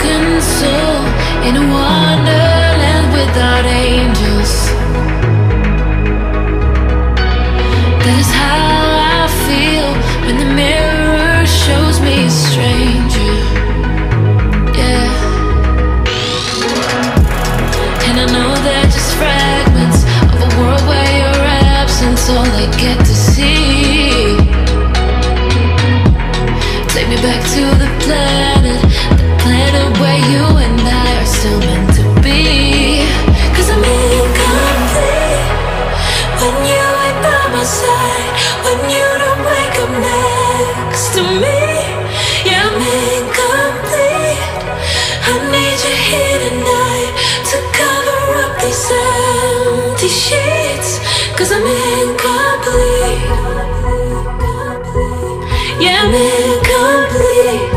broken soul in a wonderland without angels. That is how I feel when the mirror shows me a stranger. Yeah, and I know they're just fragments of a world where your absence all I get to see. Take me back to the planet where you and I are still meant to be. 'Cause I'm incomplete when you ain't by my side, when you don't wake up next to me. Yeah, I'm incomplete. I need you here tonight to cover up these empty sheets. 'Cause I'm incomplete. Yeah, I'm incomplete.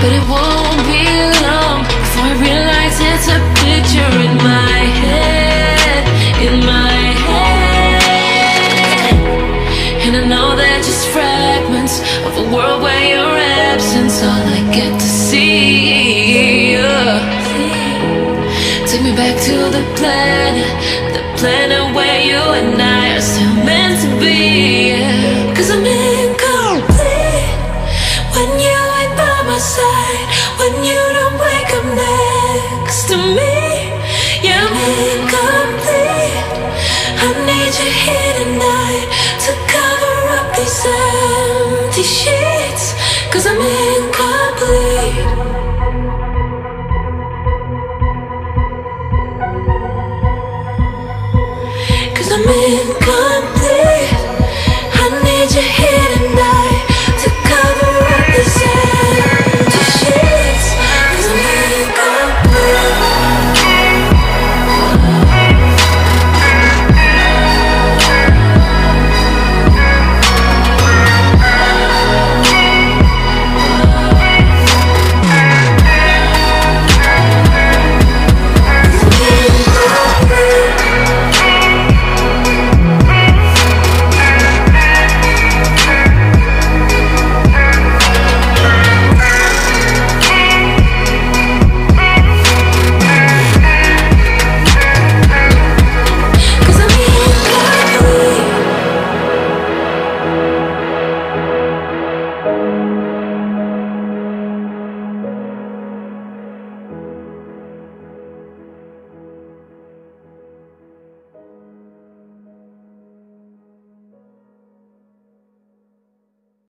But it won't be long before I realize it's a picture in my head, in my head. And I know they're just fragments of a world where your absence all I get to see. Take me back to the planet where you and I are still meant to be. 'Cause I'm incomplete when you ain't by my side, when you don't wake up next to me. Yeah, I'm incomplete. I need you here tonight to cover up these empty sheets. 'Cause I'm incomplete. I'm incomplete.